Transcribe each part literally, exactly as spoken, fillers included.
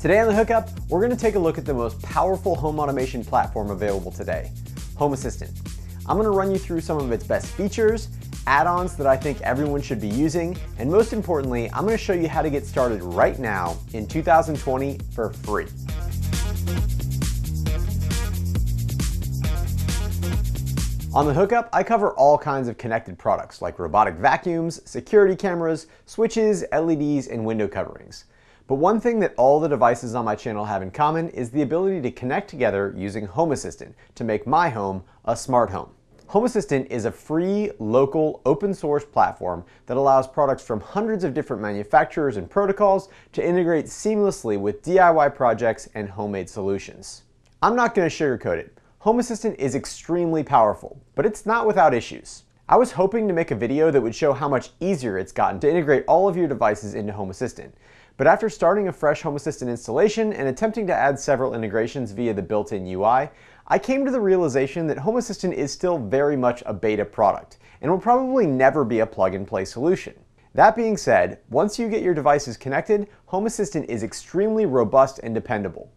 Today on The Hook Up, we're going to take a look at the most powerful home automation platform available today, Home Assistant. I'm going to run you through some of its best features, add-ons that I think everyone should be using, and most importantly, I'm going to show you how to get started right now in two thousand twenty for free. On The Hookup, I cover all kinds of connected products like robotic vacuums, security cameras, switches, L E Ds, and window coverings. But one thing that all the devices on my channel have in common is the ability to connect together using Home Assistant to make my home a smart home. Home Assistant is a free, local, open source platform that allows products from hundreds of different manufacturers and protocols to integrate seamlessly with D I Y projects and homemade solutions. I'm not going to sugarcoat it. Home Assistant is extremely powerful, but it's not without issues. I was hoping to make a video that would show how much easier it's gotten to integrate all of your devices into Home Assistant. But after starting a fresh Home Assistant installation and attempting to add several integrations via the built-in U I, I came to the realization that Home Assistant is still very much a beta product and will probably never be a plug-and-play solution. That being said, once you get your devices connected, Home Assistant is extremely robust and dependable.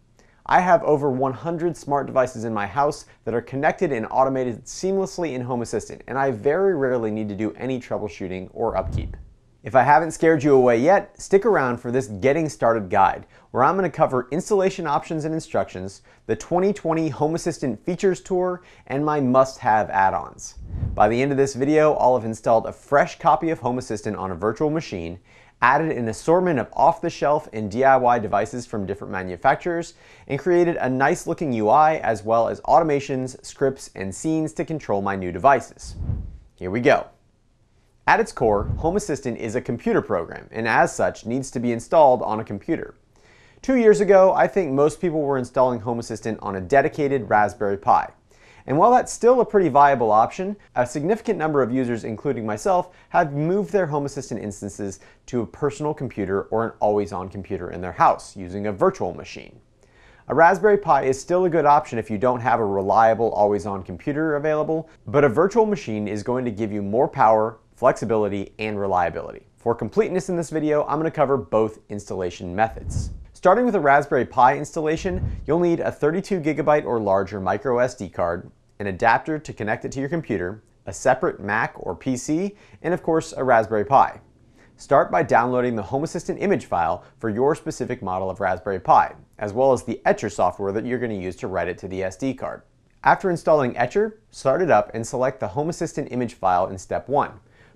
I have over one hundred smart devices in my house that are connected and automated seamlessly in Home Assistant, and I very rarely need to do any troubleshooting or upkeep. If I haven't scared you away yet, stick around for this Getting Started guide, where I'm going to cover installation options and instructions, the twenty twenty Home Assistant Features Tour, and my must-have add-ons. By the end of this video, I'll have installed a fresh copy of Home Assistant on a virtual machine, added an assortment of off-the-shelf and D I Y devices from different manufacturers, and created a nice-looking U I as well as automations, scripts, and scenes to control my new devices. Here we go. At its core, Home Assistant is a computer program, and as such, needs to be installed on a computer. Two years ago, I think most people were installing Home Assistant on a dedicated Raspberry Pi. And while that's still a pretty viable option, a significant number of users, including myself, have moved their Home Assistant instances to a personal computer or an always-on computer in their house using a virtual machine. A Raspberry Pi is still a good option if you don't have a reliable always-on computer available, but a virtual machine is going to give you more power, flexibility, and reliability. For completeness in this video, I'm going to cover both installation methods. Starting with a Raspberry Pi installation, you'll need a thirty-two gigabyte or larger micro S D card, an adapter to connect it to your computer, a separate Mac or P C, and of course a Raspberry Pi. Start by downloading the Home Assistant image file for your specific model of Raspberry Pi, as well as the Etcher software that you're going to use to write it to the S D card. After installing Etcher, start it up and select the Home Assistant image file in step one.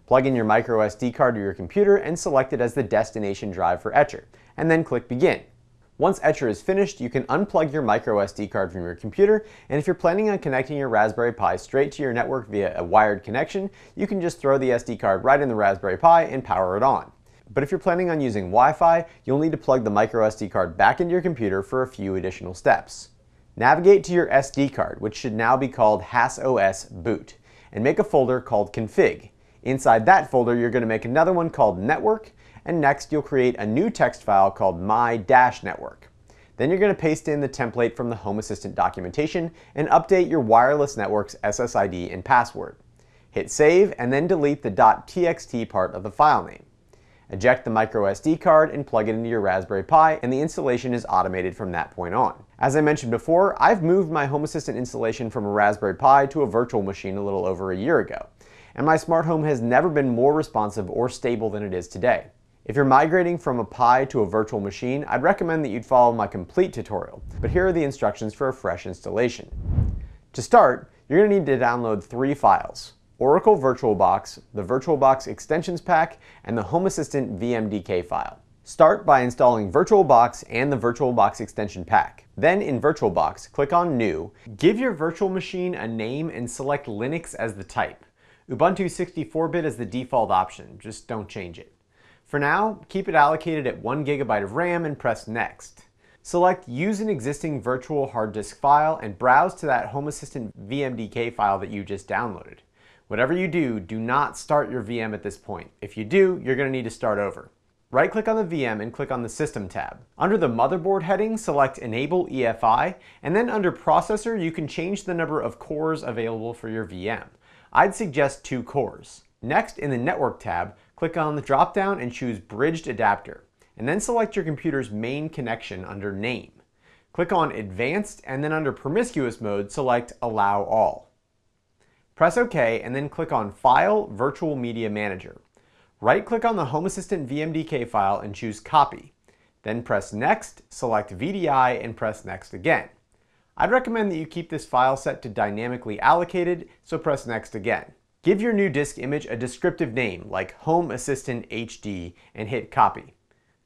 Plug in your micro S D card to your computer and select it as the destination drive for Etcher, and then click Begin. Once Etcher is finished, you can unplug your micro S D card from your computer, and if you're planning on connecting your Raspberry Pi straight to your network via a wired connection, you can just throw the S D card right in the Raspberry Pi and power it on. But if you're planning on using Wi-Fi, you'll need to plug the micro S D card back into your computer for a few additional steps. Navigate to your S D card, which should now be called hass O S Boot, and make a folder called Config. Inside that folder, you're going to make another one called Network, and next you'll create a new text file called my network. Then you're going to paste in the template from the Home Assistant documentation and update your wireless network's S S I D and password. Hit save and then delete the .txt part of the file name. Eject the micro S D card and plug it into your Raspberry Pi, and the installation is automated from that point on. As I mentioned before, I've moved my Home Assistant installation from a Raspberry Pi to a virtual machine a little over a year ago, and my smart home has never been more responsive or stable than it is today. If you're migrating from a Pi to a virtual machine, I'd recommend that you'd follow my complete tutorial, but here are the instructions for a fresh installation. To start, you're going to need to download three files: Oracle VirtualBox, the VirtualBox Extensions Pack, and the Home Assistant V M D K file. Start by installing VirtualBox and the VirtualBox Extension Pack. Then in VirtualBox, click on New, give your virtual machine a name and select Linux as the type. Ubuntu sixty-four bit is the default option, just don't change it. For now, keep it allocated at one gigabyte of RAM and press Next. Select Use an existing virtual hard disk file and browse to that Home Assistant V M D K file that you just downloaded. Whatever you do, do not start your V M at this point. If you do, you're going to need to start over. Right-click on the V M and click on the System tab. Under the Motherboard heading, select Enable E F I, and then under Processor, you can change the number of cores available for your V M. I'd suggest two cores. Next, in the Network tab, click on the drop-down and choose Bridged Adapter. and then select your computer's main connection under Name. Click on Advanced, and then under Promiscuous Mode, select Allow All. Press OK, and then click on File, Virtual Media Manager. Right-click on the Home Assistant V M D K file and choose Copy. Then press Next, select V D I, and press Next again. I'd recommend that you keep this file set to dynamically allocated, so press Next again. Give your new disk image a descriptive name, like Home Assistant H D, and hit Copy.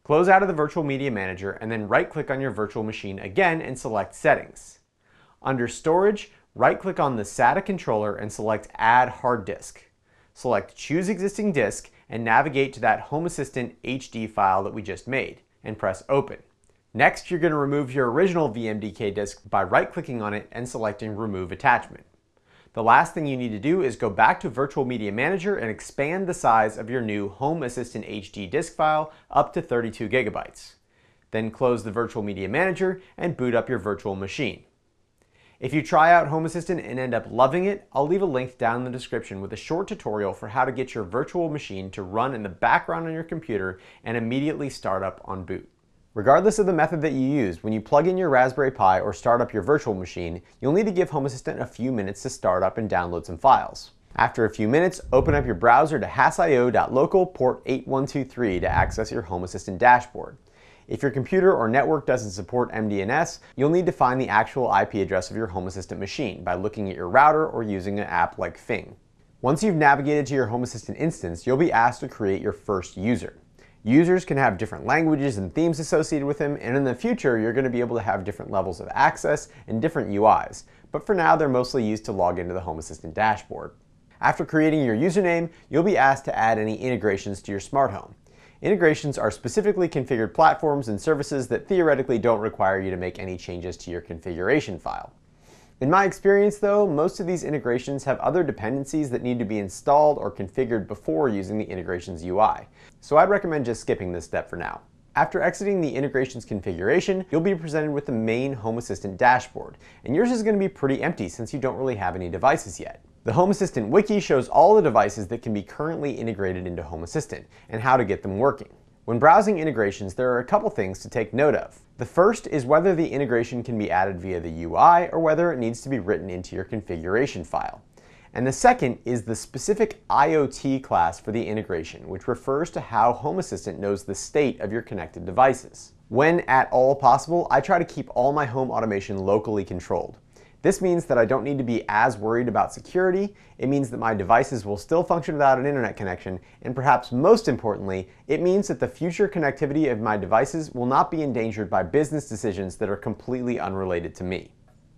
Close out of the Virtual Media Manager, and then right-click on your virtual machine again and select Settings. Under Storage, right-click on the SATA controller and select Add Hard Disk. Select Choose Existing Disk, and navigate to that Home Assistant H D file that we just made, and press Open. Next, you're going to remove your original V M D K disk by right-clicking on it and selecting Remove Attachment. The last thing you need to do is go back to Virtual Media Manager and expand the size of your new Home Assistant H D disk file up to thirty-two gigabytes. Then close the Virtual Media Manager and boot up your virtual machine. If you try out Home Assistant and end up loving it, I'll leave a link down in the description with a short tutorial for how to get your virtual machine to run in the background on your computer and immediately start up on boot. Regardless of the method that you use, when you plug in your Raspberry Pi or start up your virtual machine, you'll need to give Home Assistant a few minutes to start up and download some files. After a few minutes, open up your browser to hassio dot local port eight one two three to access your Home Assistant dashboard. If your computer or network doesn't support m D N S, you'll need to find the actual I P address of your Home Assistant machine by looking at your router or using an app like Fing. Once you've navigated to your Home Assistant instance, you'll be asked to create your first user. Users can have different languages and themes associated with them, and in the future, you're going to be able to have different levels of access and different U Is, but for now, they're mostly used to log into the Home Assistant dashboard. After creating your username, you'll be asked to add any integrations to your smart home. Integrations are specifically configured platforms and services that theoretically don't require you to make any changes to your configuration file. In my experience though, most of these integrations have other dependencies that need to be installed or configured before using the integrations U I, so I'd recommend just skipping this step for now. After exiting the integrations configuration, you'll be presented with the main Home Assistant dashboard, and yours is going to be pretty empty since you don't really have any devices yet. The Home Assistant Wiki shows all the devices that can be currently integrated into Home Assistant and how to get them working. When browsing integrations, there are a couple things to take note of. The first is whether the integration can be added via the U I or whether it needs to be written into your configuration file. And the second is the specific I O T class for the integration, which refers to how Home Assistant knows the state of your connected devices. When at all possible, I try to keep all my home automation locally controlled. This means that I don't need to be as worried about security, it means that my devices will still function without an internet connection, and perhaps most importantly, it means that the future connectivity of my devices will not be endangered by business decisions that are completely unrelated to me.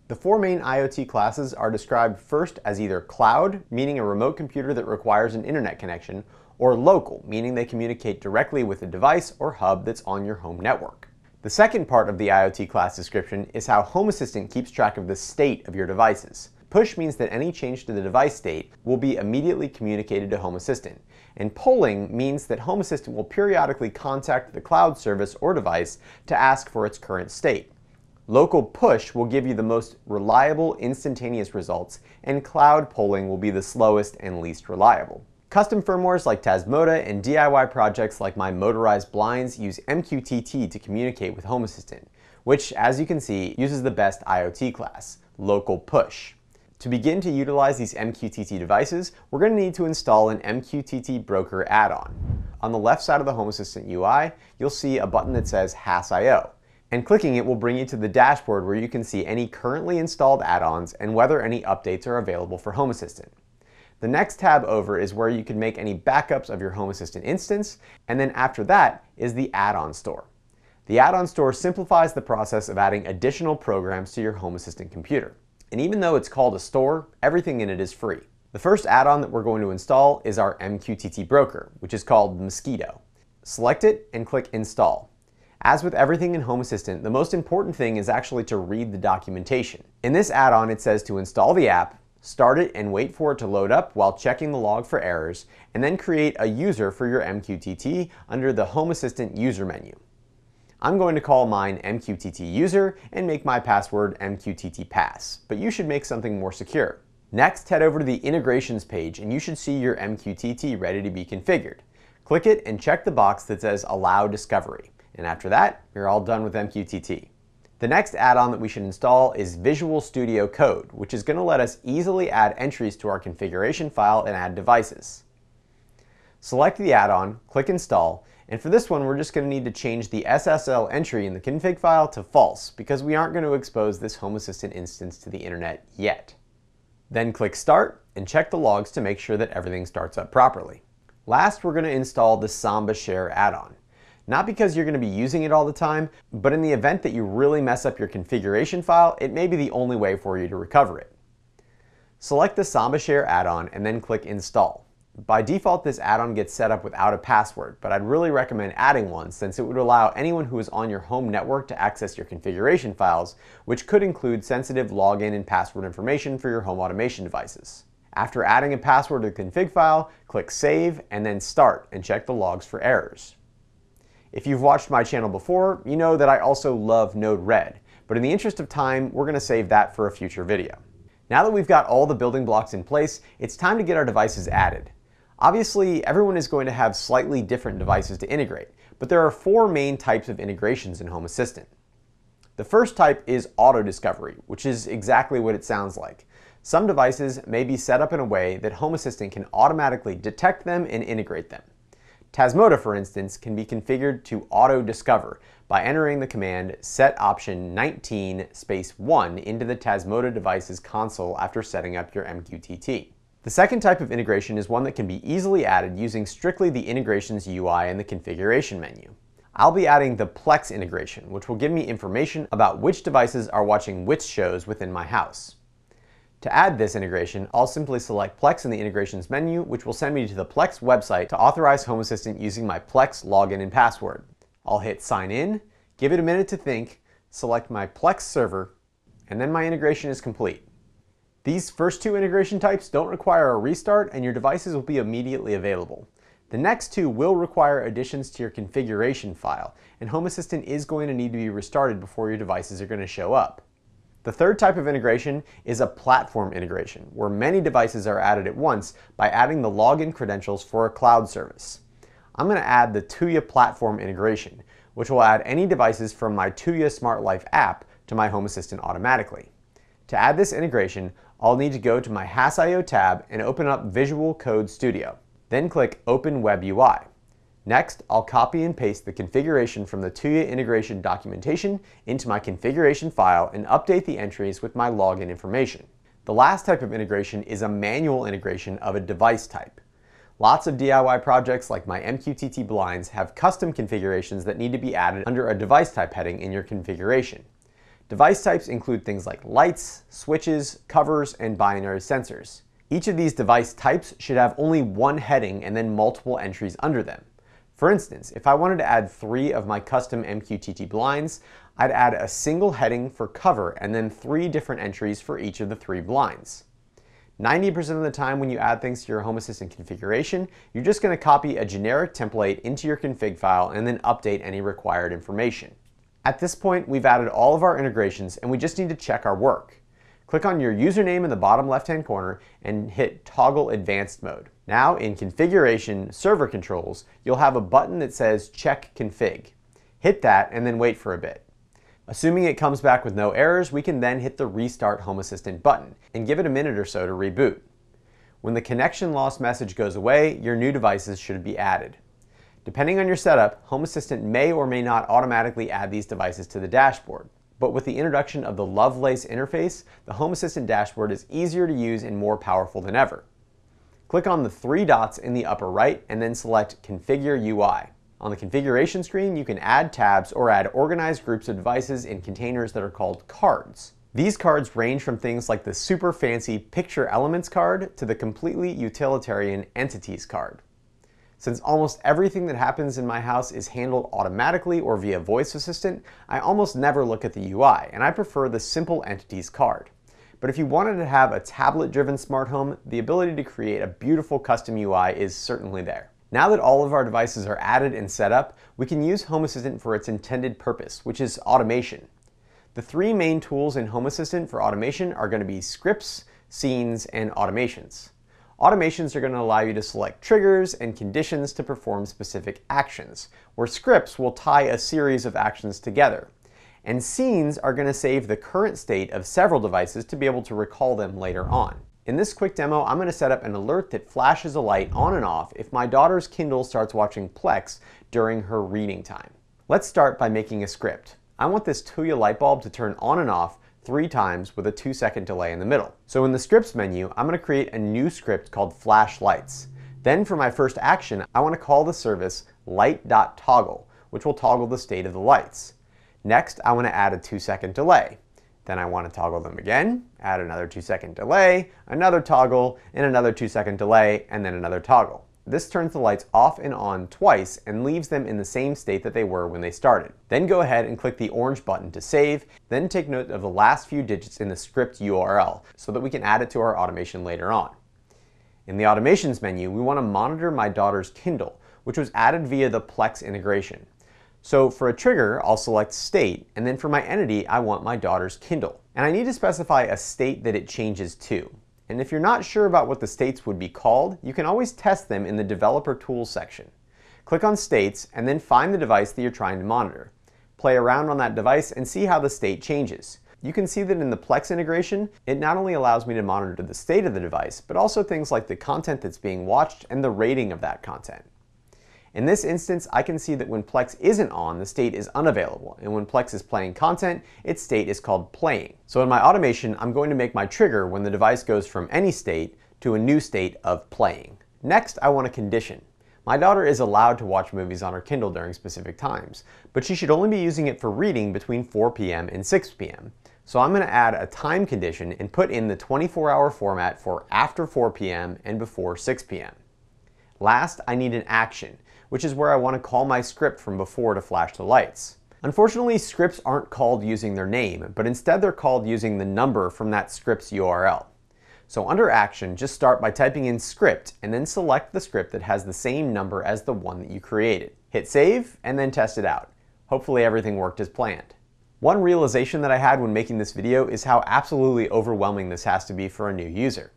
The four main I O T classes are described first as either cloud, meaning a remote computer that requires an internet connection, or local, meaning they communicate directly with a device or hub that's on your home network. The second part of the I O T class description is how Home Assistant keeps track of the state of your devices. Push means that any change to the device state will be immediately communicated to Home Assistant, and polling means that Home Assistant will periodically contact the cloud service or device to ask for its current state. Local push will give you the most reliable, instantaneous results, and cloud polling will be the slowest and least reliable. Custom firmwares like Tasmota and D I Y projects like my motorized blinds use M Q T T to communicate with Home Assistant, which, as you can see, uses the best I O T class, local push. To begin to utilize these M Q T T devices, we're going to need to install an M Q T T broker add-on. On the left side of the Home Assistant U I, you'll see a button that says Hass I O, and clicking it will bring you to the dashboard where you can see any currently installed add-ons and whether any updates are available for Home Assistant. The next tab over is where you can make any backups of your Home Assistant instance, and then after that is the add-on store. The add-on store simplifies the process of adding additional programs to your Home Assistant computer. And even though it's called a store, everything in it is free. The first add-on that we're going to install is our M Q T T broker, which is called Mosquito. Select it and click Install. As with everything in Home Assistant, the most important thing is actually to read the documentation. In this add-on, it says to install the app, start it and wait for it to load up while checking the log for errors, and then create a user for your M Q T T under the Home Assistant user menu. I'm going to call mine M Q T T user and make my password M Q T T pass, but you should make something more secure. Next, head over to the integrations page and you should see your M Q T T ready to be configured. Click it and check the box that says allow discovery, And after that, you're all done with M Q T T. The next add-on that we should install is Visual Studio Code, which is going to let us easily add entries to our configuration file and add devices. Select the add-on, click Install, and for this one we're just going to need to change the S S L entry in the config file to false, because we aren't going to expose this Home Assistant instance to the internet yet. Then click Start and check the logs to make sure that everything starts up properly. Last, we're going to install the Samba Share add-on. Not because you're going to be using it all the time, but in the event that you really mess up your configuration file, it may be the only way for you to recover it. Select the Samba Share add-on and then click Install. By default, this add-on gets set up without a password, but I'd really recommend adding one since it would allow anyone who is on your home network to access your configuration files, which could include sensitive login and password information for your home automation devices. After adding a password to the config file, click Save and then Start and check the logs for errors. If you've watched my channel before, you know that I also love Node Red, but in the interest of time, we're going to save that for a future video. Now that we've got all the building blocks in place, it's time to get our devices added. Obviously, everyone is going to have slightly different devices to integrate, but there are four main types of integrations in Home Assistant. The first type is auto-discovery, which is exactly what it sounds like. Some devices may be set up in a way that Home Assistant can automatically detect them and integrate them. Tasmota, for instance, can be configured to auto-discover by entering the command set option nineteen space one into the Tasmota device's console after setting up your M Q T T. The second type of integration is one that can be easily added using strictly the integrations U I in the configuration menu. I'll be adding the Plex integration, which will give me information about which devices are watching which shows within my house. To add this integration, I'll simply select Plex in the integrations menu, which will send me to the Plex website to authorize Home Assistant using my Plex login and password. I'll hit sign in, give it a minute to think, select my Plex server, and then my integration is complete. These first two integration types don't require a restart and your devices will be immediately available. The next two will require additions to your configuration file, and Home Assistant is going to need to be restarted before your devices are going to show up. The third type of integration is a platform integration, where many devices are added at once by adding the login credentials for a cloud service. I'm going to add the Tuya platform integration, which will add any devices from my Tuya Smart Life app to my Home Assistant automatically. To add this integration, I'll need to go to my hassio tab and open up Visual Code Studio. Then click Open Web U I. Next, I'll copy and paste the configuration from the Tuya integration documentation into my configuration file and update the entries with my login information. The last type of integration is a manual integration of a device type. Lots of D I Y projects like my M Q T T blinds have custom configurations that need to be added under a device type heading in your configuration. Device types include things like lights, switches, covers, and binary sensors. Each of these device types should have only one heading and then multiple entries under them. For instance, if I wanted to add three of my custom M Q T T blinds, I'd add a single heading for cover and then three different entries for each of the three blinds. ninety percent of the time when you add things to your Home Assistant configuration, you're just going to copy a generic template into your config file and then update any required information. At this point, we've added all of our integrations and we just need to check our work. Click on your username in the bottom left-hand corner and hit Toggle Advanced Mode. Now, in Configuration Server Controls, you'll have a button that says Check Config. Hit that and then wait for a bit. Assuming it comes back with no errors, we can then hit the Restart Home Assistant button and give it a minute or so to reboot. When the connection loss message goes away, your new devices should be added. Depending on your setup, Home Assistant may or may not automatically add these devices to the dashboard. But with the introduction of the Lovelace interface, the Home Assistant dashboard is easier to use and more powerful than ever. Click on the three dots in the upper right and then select Configure U I. On the configuration screen, you can add tabs or add organized groups of devices in containers that are called cards. These cards range from things like the super fancy Picture Elements card to the completely utilitarian Entities card. Since almost everything that happens in my house is handled automatically or via voice assistant, I almost never look at the U I, and I prefer the simple entities card. But if you wanted to have a tablet-driven smart home, the ability to create a beautiful custom U I is certainly there. Now that all of our devices are added and set up, we can use Home Assistant for its intended purpose, which is automation. The three main tools in Home Assistant for automation are going to be scripts, scenes, and automations. Automations are going to allow you to select triggers and conditions to perform specific actions, where scripts will tie a series of actions together. And scenes are going to save the current state of several devices to be able to recall them later on. In this quick demo, I'm going to set up an alert that flashes a light on and off if my daughter's Kindle starts watching Plex during her reading time. Let's start by making a script. I want this Tuya light bulb to turn on and off three times with a two second delay in the middle. So in the scripts menu, I'm going to create a new script called Flash Lights. Then for my first action, I want to call the service light dot toggle, which will toggle the state of the lights. Next, I want to add a two second delay. Then I want to toggle them again, add another two second delay, another toggle, and another two second delay, and then another toggle. This turns the lights off and on twice and leaves them in the same state that they were when they started. Then go ahead and click the orange button to save, then take note of the last few digits in the script U R L so that we can add it to our automation later on. In the automations menu, we want to monitor my daughter's Kindle, which was added via the Plex integration. So for a trigger, I'll select state, and then for my entity, I want my daughter's Kindle. And I need to specify a state that it changes to. And if you're not sure about what the states would be called, you can always test them in the Developer Tools section. Click on States and then find the device that you're trying to monitor. Play around on that device and see how the state changes. You can see that in the Plex integration, it not only allows me to monitor the state of the device, but also things like the content that's being watched and the rating of that content. In this instance, I can see that when Plex isn't on, the state is unavailable, and when Plex is playing content, its state is called playing. So in my automation, I'm going to make my trigger when the device goes from any state to a new state of playing. Next, I want a condition. My daughter is allowed to watch movies on her Kindle during specific times, but she should only be using it for reading between four p m and six p m So I'm going to add a time condition and put in the twenty-four hour format for after four p m and before six p m Last, I need an action, which is where I want to call my script from before to flash the lights. Unfortunately, scripts aren't called using their name, but instead they're called using the number from that script's U R L. So under action, just start by typing in script and then select the script that has the same number as the one that you created. Hit save and then test it out. Hopefully everything worked as planned. One realization that I had when making this video is how absolutely overwhelming this has to be for a new user.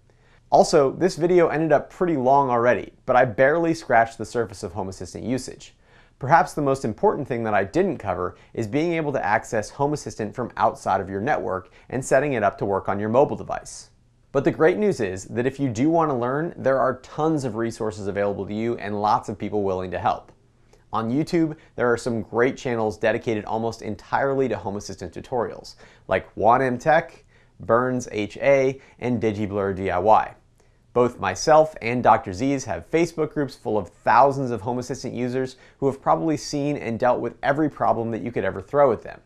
Also, this video ended up pretty long already, but I barely scratched the surface of Home Assistant usage. Perhaps the most important thing that I didn't cover is being able to access Home Assistant from outside of your network and setting it up to work on your mobile device. But the great news is that if you do want to learn, there are tons of resources available to you and lots of people willing to help. On YouTube, there are some great channels dedicated almost entirely to Home Assistant tutorials, like JuanMTech, Burns H A, and DigiBlur D I Y. Both myself and Doctor Z's have Facebook groups full of thousands of Home Assistant users who have probably seen and dealt with every problem that you could ever throw at them.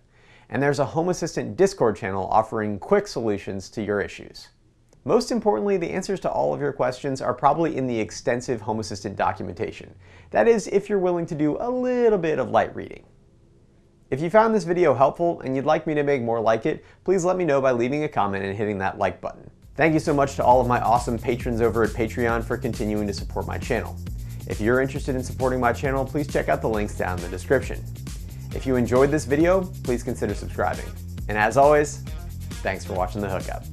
And there's a Home Assistant Discord channel offering quick solutions to your issues. Most importantly, the answers to all of your questions are probably in the extensive Home Assistant documentation. That is, if you're willing to do a little bit of light reading. If you found this video helpful and you'd like me to make more like it, please let me know by leaving a comment and hitting that like button. Thank you so much to all of my awesome patrons over at Patreon for continuing to support my channel. If you're interested in supporting my channel, please check out the links down in the description. If you enjoyed this video, please consider subscribing. And as always, thanks for watching The Hook Up.